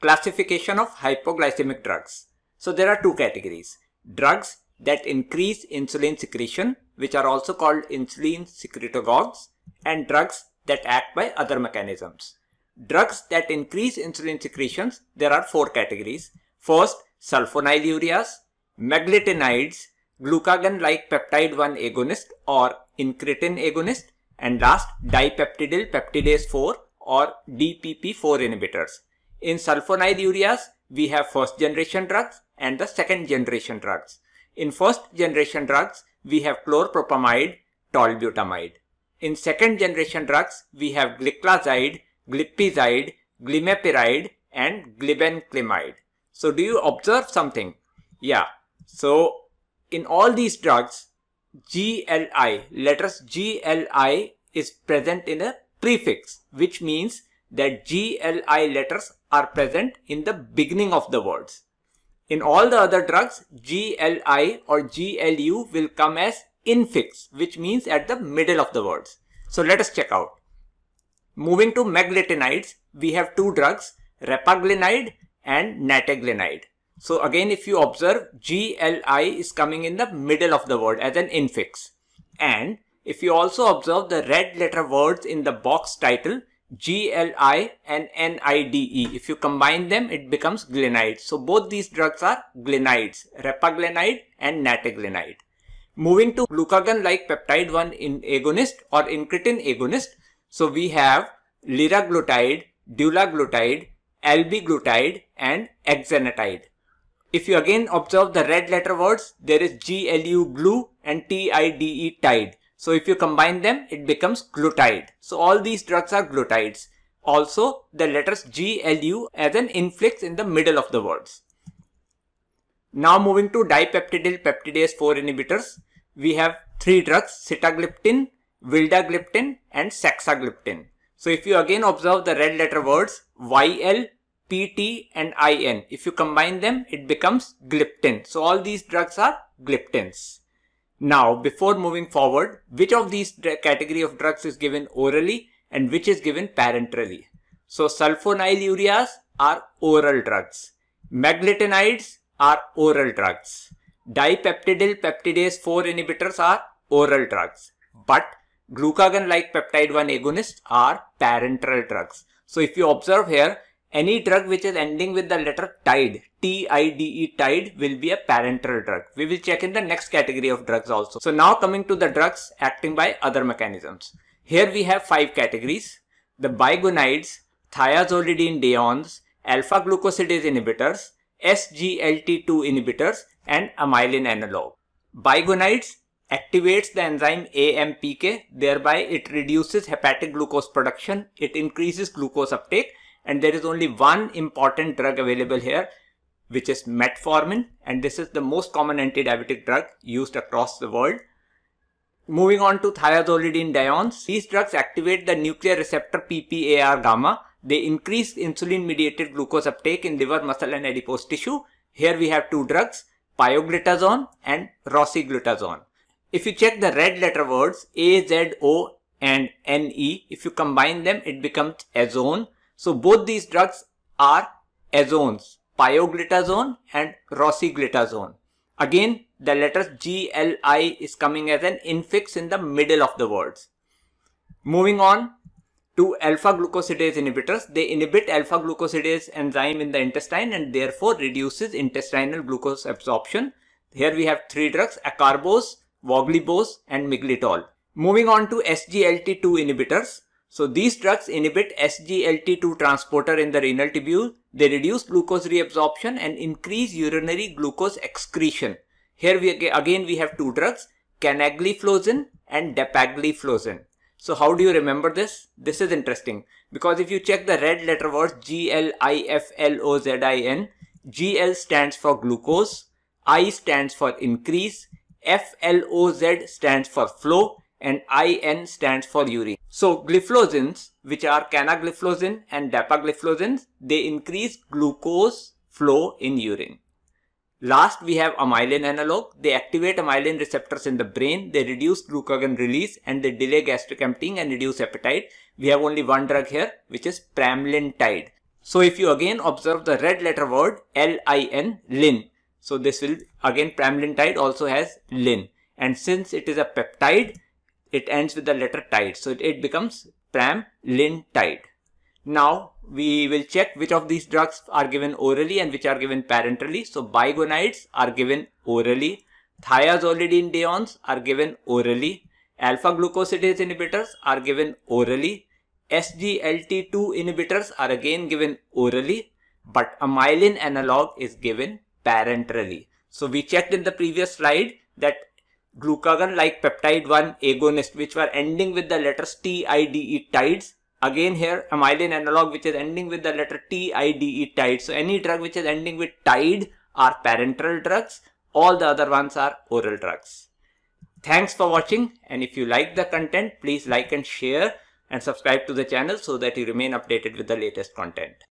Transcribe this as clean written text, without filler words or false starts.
Classification of hypoglycemic drugs. So there are two categories. Drugs that increase insulin secretion, which are also called insulin secretagogues, and drugs that act by other mechanisms. Drugs that increase insulin secretions, there are four categories. First, sulfonylureas, meglitinides, glucagon-like peptide-1 agonist or incretin agonist, and last, dipeptidyl peptidase 4 or DPP4 inhibitors. In sulfonylureas, we have first generation drugs and the second generation drugs. In first generation drugs, we have chlorpropamide, tolbutamide. In second generation drugs, we have gliclazide, glipizide, glimepiride and glibenclamide. So do you observe something? Yeah. So in all these drugs, GLI, letters GLI is present in a prefix, which means that GLI letters are present in the beginning of the words. In all the other drugs, GLI or GLU will come as infix, which means at the middle of the words. So let us check out. Moving to meglitinides, we have two drugs, repaglinide and nateglinide. So again, if you observe, GLI is coming in the middle of the word as an infix. And if you also observe the red letter words in the box title, GLI and NIDE, if you combine them, it becomes glinide. So both these drugs are glinides, repaglinide and nateglinide. Moving to glucagon-like peptide-1 agonist or incretin agonist, so we have liraglutide, dulaglutide, albiglutide and exenatide. If you again observe the red letter words, there is GLU glue and TIDE tide. So if you combine them, it becomes glutide. So all these drugs are glutides. Also, the letters GLU as an infix in the middle of the words. Now moving to dipeptidyl peptidase 4 inhibitors, we have three drugs, sitagliptin, Vildagliptin and Saxagliptin. So if you again observe the red letter words, YL, PT and IN. If you combine them, it becomes gliptin. So all these drugs are gliptins. Now, before moving forward, which of these category of drugs is given orally and which is given parenterally? So sulfonylureas are oral drugs. Meglitinides are oral drugs. Dipeptidyl peptidase 4 inhibitors are oral drugs. But glucagon-like peptide-1 agonists are parenteral drugs. So if you observe here, any drug which is ending with the letter tide, T-I-D-E tide, will be a parenteral drug. We will check in the next category of drugs also. So now coming to the drugs acting by other mechanisms. Here we have five categories. The biogonides, thiazolidinediones, alpha-glucosidase inhibitors, SGLT2 inhibitors and amylin analog. Biogonides activates the enzyme AMPK, thereby it reduces hepatic glucose production, it increases glucose uptake, and there is only one important drug available here, which is metformin, and this is the most common antidiabetic drug used across the world. Moving on to thiazolidinediones, these drugs activate the nuclear receptor PPAR-gamma. They increase insulin-mediated glucose uptake in liver, muscle and adipose tissue. Here we have two drugs, pioglitazone and rosiglitazone. If you check the red letter words A, Z, O and NE, if you combine them, it becomes azone. So both these drugs are azones, pioglitazone and rosiglitazone. Again, the letters GLI is coming as an infix in the middle of the words. Moving on to alpha-glucosidase inhibitors, they inhibit alpha-glucosidase enzyme in the intestine and therefore reduces intestinal glucose absorption. Here we have three drugs, Acarbose, Voglibose and Miglitol. Moving on to SGLT2 inhibitors. So these drugs inhibit SGLT2 transporter in the renal tubule. They reduce glucose reabsorption and increase urinary glucose excretion. Here we have two drugs, Canagliflozin and Dapagliflozin. So how do you remember this? This is interesting because if you check the red letter words GLIFLOZIN, GL stands for glucose, I stands for increase, FLOZ stands for flow and IN stands for urine. So gliflozins, which are canagliflozin and dapagliflozins, they increase glucose flow in urine. Last, we have amylin analog. They activate amylin receptors in the brain. They reduce glucagon release and they delay gastric emptying and reduce appetite. We have only one drug here, which is pramlintide. So if you again observe the red letter word L-I-N, lin. So this will again, pramlintide also has lin. And since it is a peptide, it ends with the letter tide. So it becomes pramlintide. Now we will check which of these drugs are given orally and which are given parenterally. So bigonides are given orally. Thiazolidinediones are given orally. Alpha-glucosidase inhibitors are given orally. SGLT2 inhibitors are again given orally, but amylin analog is given parenterally. So we checked in the previous slide that glucagon-like peptide-1 agonist, which were ending with the letters TIDE tides. Again here, amylin analog, which is ending with the letter TIDE tide. So any drug which is ending with tide are parenteral drugs. All the other ones are oral drugs. Thanks for watching. And if you like the content, please like and share and subscribe to the channel so that you remain updated with the latest content.